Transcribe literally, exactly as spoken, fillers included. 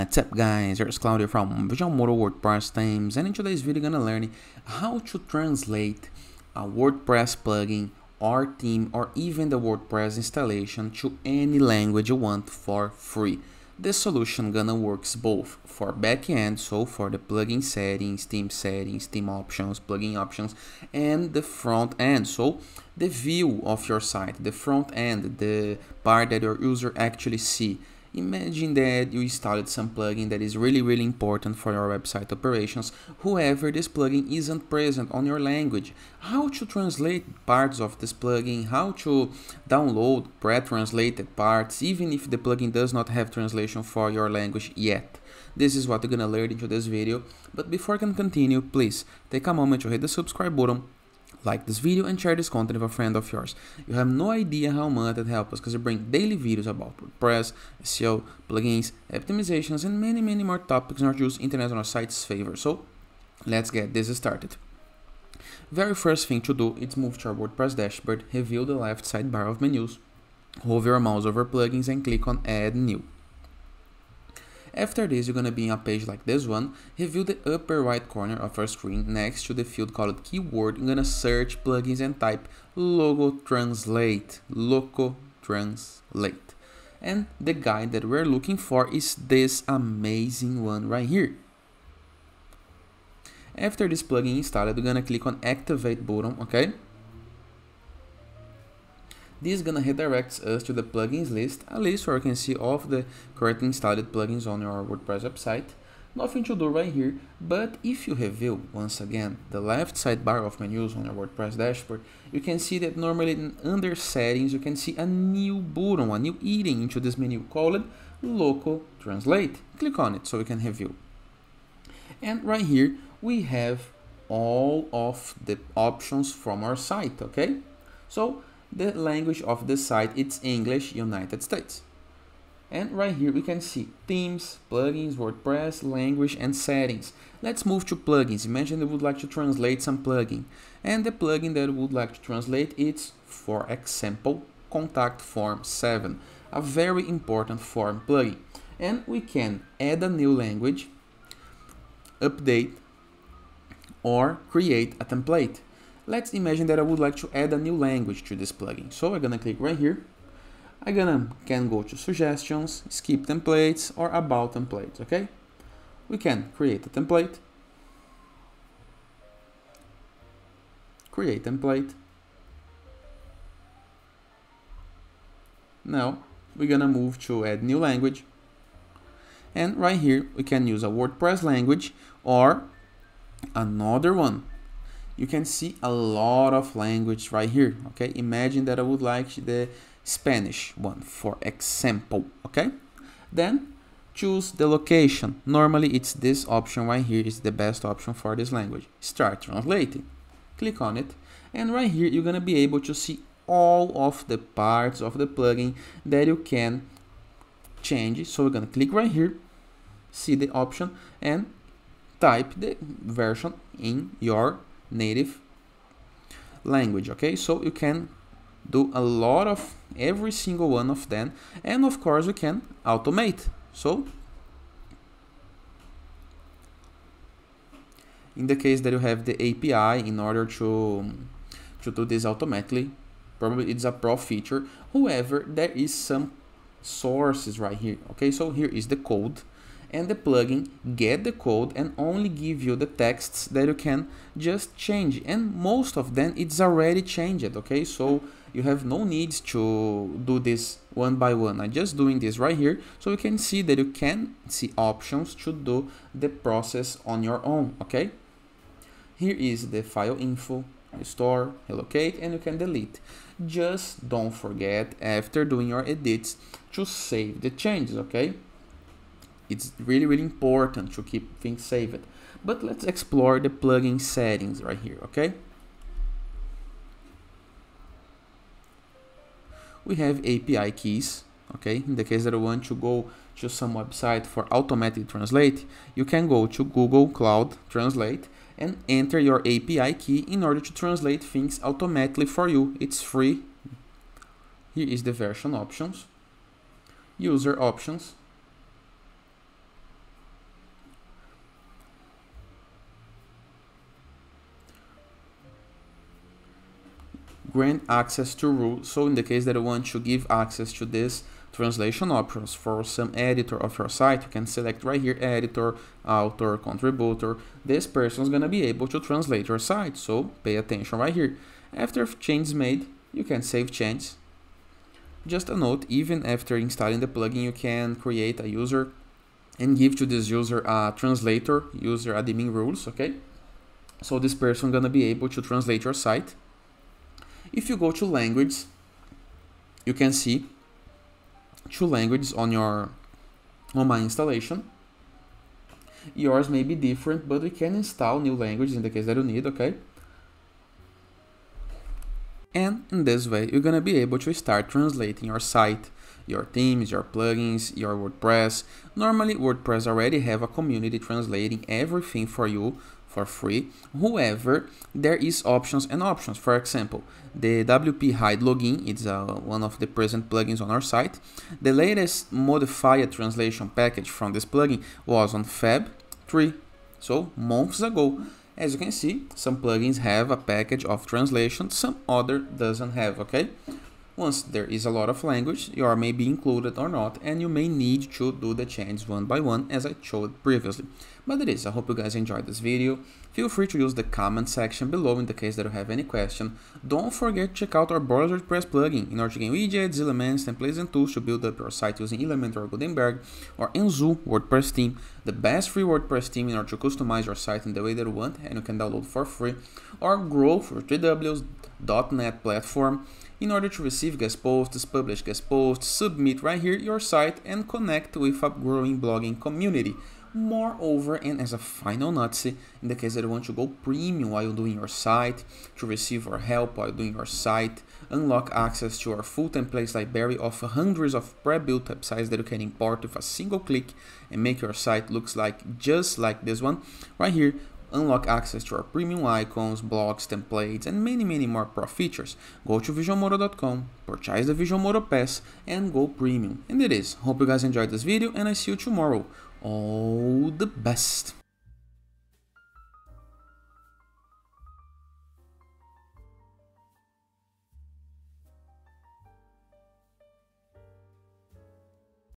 What's up guys, here's Claudio from Visualmodo WordPress Themes, and in today's video I'm gonna learn how to translate a WordPress plugin or theme or even the WordPress installation to any language you want for free. This solution gonna works both for backend, so for the plugin settings, theme settings, theme options, plugin options, and the front end, so the view of your site, the front end, the part that your user actually see. Imagine that you installed some plugin that is really really important for your website operations. However, this plugin isn't present on your language. How to translate parts of this plugin, how to download pre-translated parts, even if the plugin does not have translation for your language yet. This is what you're gonna learn into this video. But before I can continue, please take a moment to hit the subscribe button, like this video, and share this content with a friend of yours. You have no idea how much that helps us, because we bring daily videos about WordPress, S E O, plugins, optimizations, and many many more topics in our use internet on our site's favor. So let's get this started. Very first thing to do is move to our WordPress dashboard, reveal the left sidebar of menus, hover your mouse over plugins, and click on Add New. After this, you're gonna be in a page like this one. Review the upper right corner of your screen next to the field called keyword. You're gonna search plugins and type Loco Translate, Loco Translate. And the guide that we're looking for is this amazing one right here. After this plugin installed, you're gonna click on Activate button, okay? This gonna redirects us to the plugins list, a list where you can see all of the currently installed plugins on your WordPress website. Nothing to do right here, but if you review once again the left sidebar of menus on your WordPress dashboard, you can see that normally under settings you can see a new button, a new heading into this menu called Loco Translate. Click on it so we can review. And right here we have all of the options from our site, okay? So the language of the site, it's English, United States. And right here we can see themes, plugins, WordPress, language, and settings. Let's move to plugins. Imagine they would like to translate some plugin. And the plugin that would like to translate is, for example, Contact Form seven, a very important form plugin. And we can add a new language, update, or create a template. Let's imagine that I would like to add a new language to this plugin. So I'm gonna click right here. I'm gonna can go to suggestions, skip templates, or about templates, okay? We can create a template. Create template. Now we're gonna move to add new language. And right here we can use a WordPress language or another one. You can see a lot of language right here, okay? Imagine that I would like the Spanish one, for example, okay? Then choose the location. Normally it's this option right here is the best option for this language. Start translating. Click on it. And right here, you're gonna be able to see all of the parts of the plugin that you can change. So we're gonna click right here, see the option, and type the version in your native language, okay? So you can do a lot of every single one of them, and of course you can automate. So in the case that you have the A P I, in order to to do this automatically, probably it's a pro feature. However, there is some sources right here, okay? So here is the code, and the plugin get the code and only give you the texts that you can just change, and most of them it's already changed, okay? So you have no need to do this one by one. I'm just doing this right here so you can see that you can see options to do the process on your own, okay? Here is the file info, restore, relocate, and you can delete. Just don't forget after doing your edits to save the changes, okay? It's really, really important to keep things saved. But let's explore the plugin settings right here, okay? We have A P I keys, okay? In the case that I want to go to some website for automatic translate, you can go to Google Cloud Translate and enter your A P I key in order to translate things automatically for you. It's free. Here is the version options, user options, grant access to rule, so in the case that you want to give access to this translation options for some editor of your site, you can select right here editor, author, contributor. This person is going to be able to translate your site, so pay attention right here. After change is made, you can save change. Just a note, even after installing the plugin, you can create a user and give to this user a translator, user admin rules, okay? So this person gonna be able to translate your site. If you go to language, you can see two languages on your on my installation. Yours may be different, but we can install new languages in the case that you need, okay? And in this way, you're gonna be able to start translating your site, your themes, your plugins, your WordPress. Normally, WordPress already have a community translating everything for you for free. However, there is options and options. For example, the W P hide login, it's uh, one of the present plugins on our site. The latest modified translation package from this plugin was on February third, so months ago. As you can see, some plugins have a package of translation, some other doesn't have, okay? Once there is a lot of language, your may be included or not, and you may need to do the changes one by one as I showed previously. But it is, I hope you guys enjoyed this video. Feel free to use the comment section below in the case that you have any question. Don't forget to check out our Borderless WordPress plugin in order to gain widgets, elements, templates and tools to build up your site using Elementor or Gutenberg or Enzo WordPress theme, the best free WordPress theme in order to customize your site in the way that you want, and you can download for free, or grow for W W W dot net platform in order to receive guest posts, publish guest posts, submit right here your site and connect with a growing blogging community. Moreover, and as a final nutty, in the case that you want to go premium while doing your site, to receive our help while doing your site, unlock access to our full templates library of hundreds of pre-built websites that you can import with a single click and make your site looks like just like this one right here. Unlock access to our premium icons, blogs, templates, and many, many more pro features. Go to Visualmodo dot com, purchase the Visualmodo Pass, and go premium. And it is. Hope you guys enjoyed this video, and I see you tomorrow. All the best.